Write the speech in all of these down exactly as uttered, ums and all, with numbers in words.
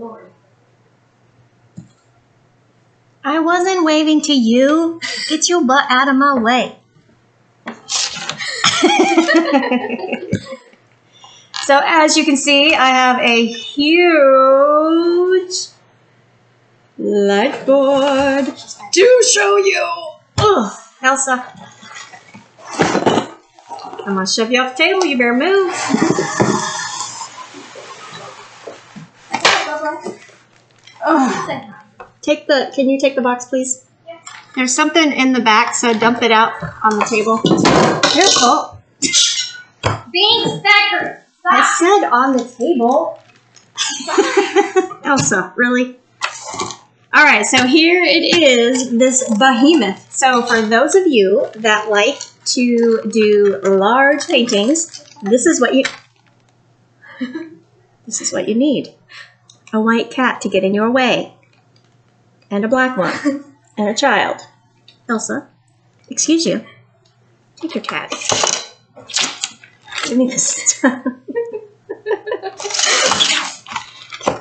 Lord. I wasn't waving to you. Get your butt out of my way. So as you can see, I have a huge light board to show you. Ugh, Elsa. I'm going to shove you off the table. You better move. Ugh. Take the, can you take the box, please? Yeah. There's something in the back, so dump it out on the table. Your fault. Bean stacker. I said on the table. Elsa, really? All right, so here it is, this behemoth. So for those of you that like to do large paintings, this is what you this is what you need. A white cat to get in your way. And a black one. And a child. Elsa, excuse you. Take your cat. Give me this stuff.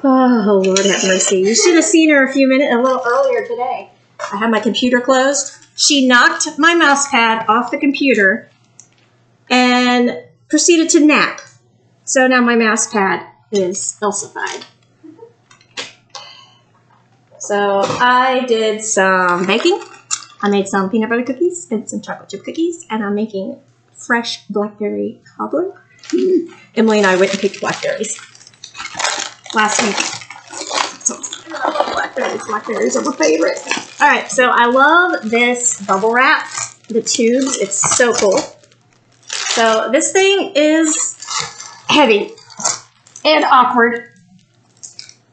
Oh, Lord have mercy. You should have seen her a few minutes, a little earlier today. I had my computer closed. She knocked my mouse pad off the computer and proceeded to nap. So now my mouse pad is Elsa-fied. So I did some baking. I made some peanut butter cookies and some chocolate chip cookies, and I'm making fresh blackberry cobbler. Mm. Emily and I went and picked blackberries last week. So, I love blackberries. Blackberries are my favorite. All right, so I love this bubble wrap, the tubes. It's so cool. So this thing is heavy and awkward.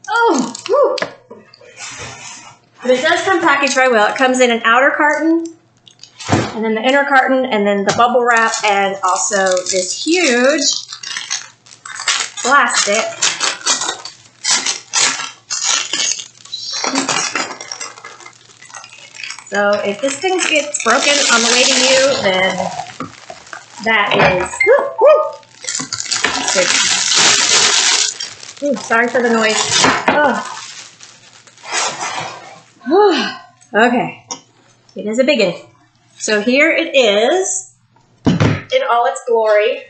Oh, whew. But it does come packaged very well. It comes in an outer carton, and then the inner carton, and then the bubble wrap, and also this huge plastic sheet. So if this thing gets broken on the way to you, then that is... Woo, woo. Ooh, sorry for the noise. Oh. Okay, it is a biggin. So here it is in all its glory.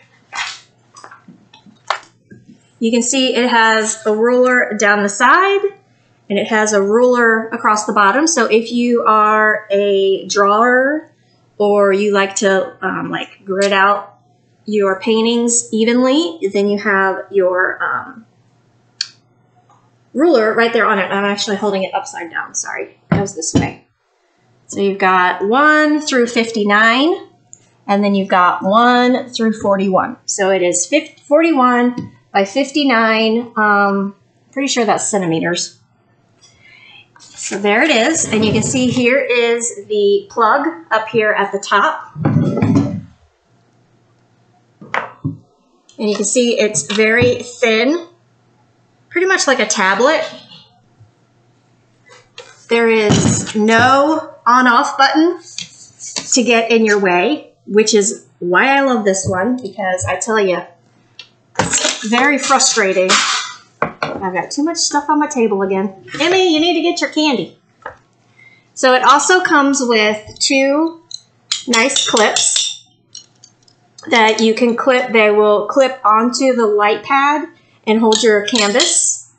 You can see it has a ruler down the side, and it has a ruler across the bottom. So if you are a drawer or you like to um, like grid out your paintings evenly, then you have your um, ruler right there on it. I'm actually holding it upside down. Sorry, it goes this way. So you've got one through fifty-nine, and then you've got one through forty-one. So it is forty-one by fifty-nine. Um, pretty sure that's centimeters. So there it is. And you can see here is the plug up here at the top. And you can see it's very thin. Pretty much like a tablet. There is no on-off button to get in your way, which is why I love this one, because I tell you, it's very frustrating. I've got too much stuff on my table again. Emmy, you need to get your candy. So it also comes with two nice clips that you can clip. They will clip onto the light pad and hold your canvas.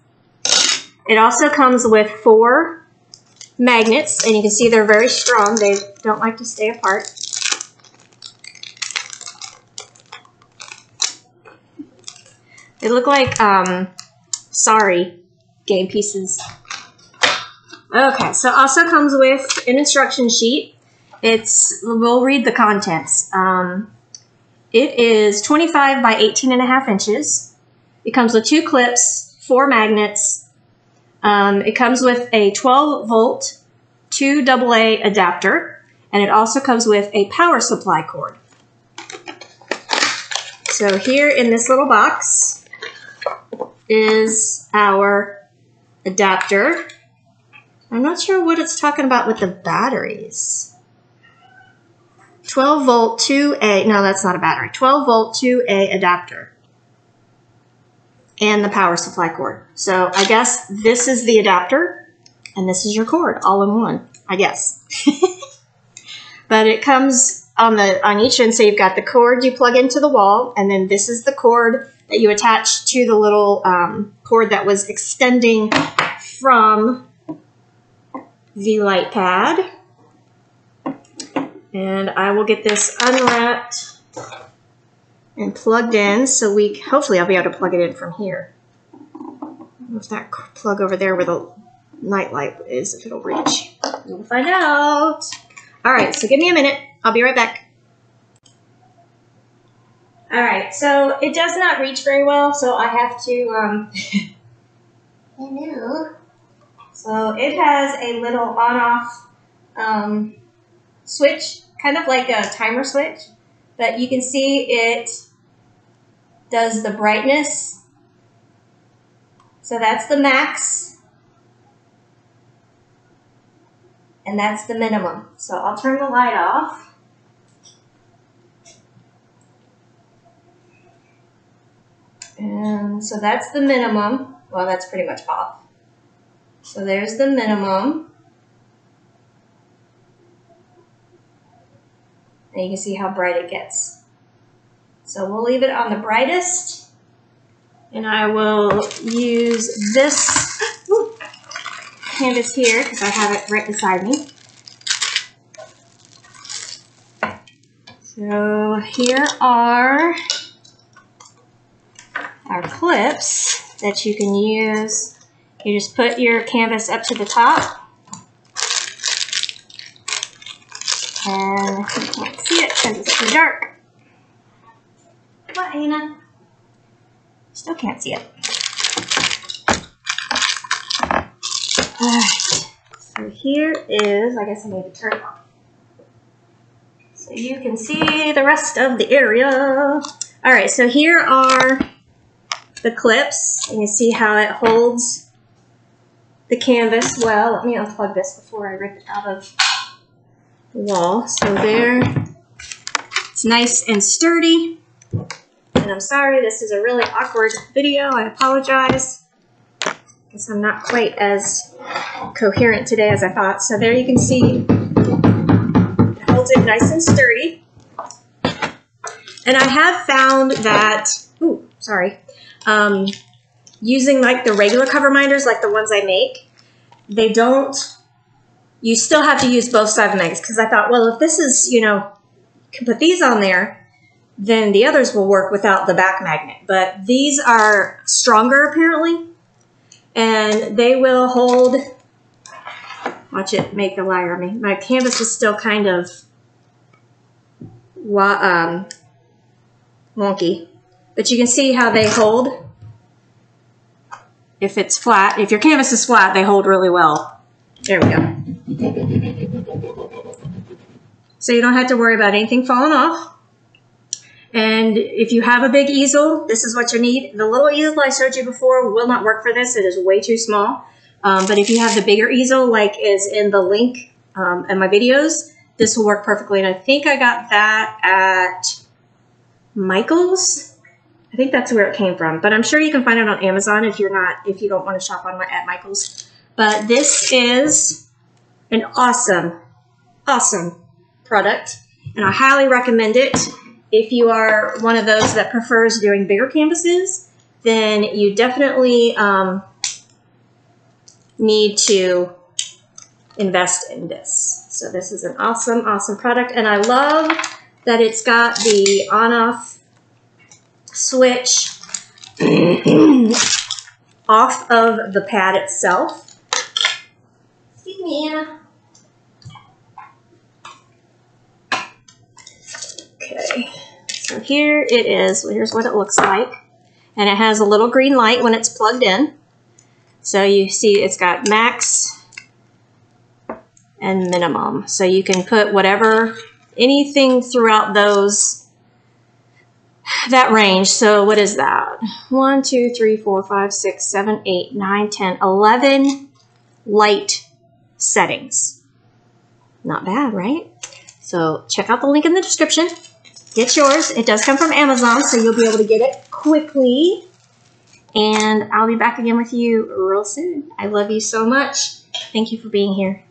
It also comes with four magnets, and you can see they're very strong. They don't like to stay apart. They look like, um, sorry, game pieces. Okay, so also comes with an instruction sheet. It's, we'll read the contents. Um, it is twenty-five by eighteen and a half inches. It comes with two clips, four magnets. Um, it comes with a twelve volt, two double A adapter, and it also comes with a power supply cord. So here in this little box is our adapter. I'm not sure what it's talking about with the batteries. twelve volt, two A, no, that's not a battery. twelve volt, two A adapter. and the power supply cord. So I guess this is the adapter and this is your cord all in one, I guess. But it comes on the on each end, so you've got the cord you plug into the wall, and then this is the cord that you attach to the little um, cord that was extending from the light pad. And I will get this unwrapped and plugged in, so we hopefully I'll be able to plug it in from here. I don't know if that plug over there where the nightlight is, if it'll reach. We'll find out. All right, so give me a minute. I'll be right back. All right, so it does not reach very well, so I have to, um, hello. So it has a little on-off um, switch, kind of like a timer switch, but you can see it does the brightness. So that's the max, and that's the minimum. So I'll turn the light off. And so that's the minimum. Well, that's pretty much off. So there's the minimum. And you can see how bright it gets. So we'll leave it on the brightest. And I will use this canvas here because I have it right beside me. So here are our clips that you can use. You just put your canvas up to the top, and if you can't see it because it's too dark. What, Anna? Still can't see it. All right. So here is, I guess I need to turn it off, so you can see the rest of the area. All right. So here are the clips, and you see how it holds the canvas well. Let me unplug this before I rip it out of the wall. So there, it's nice and sturdy. And I'm sorry, this is a really awkward video. I apologize. I guess I'm not quite as coherent today as I thought. So there you can see it holds it nice and sturdy. And I have found that, ooh, sorry. Um, using like the regular cover binders, like the ones I make, they don't, you still have to use both side magnets, because I thought, well, if this is, you know, can put these on there, then the others will work without the back magnet. But these are stronger apparently, and they will hold, watch it make a liar of me. My canvas is still kind of um, wonky. But you can see how they hold. If it's flat, if your canvas is flat, they hold really well. There we go. So you don't have to worry about anything falling off. And if you have a big easel, this is what you need. The little easel I showed you before will not work for this. It is way too small. Um, but if you have the bigger easel, like is in the link um, in my videos, this will work perfectly. And I think I got that at Michael's. I think that's where it came from, but I'm sure you can find it on Amazon if you're not, if you don't want to shop on at Michael's. But this is an awesome, awesome product, and I highly recommend it. If you are one of those that prefers doing bigger canvases, then you definitely um, need to invest in this. So this is an awesome, awesome product, and I love that it's got the on-off switch off of the pad itself. Excuse me, Anna. Okay, so here it is. Here's what it looks like. And it has a little green light when it's plugged in. So you see it's got max and minimum. So you can put whatever, anything throughout those, that range. So what is that? One, two, three, four, five, six, seven, eight, nine, ten, eleven light settings. Not bad, right? So check out the link in the description. Get yours. It does come from Amazon, so you'll be able to get it quickly. and I'll be back again with you real soon. I love you so much. Thank you for being here.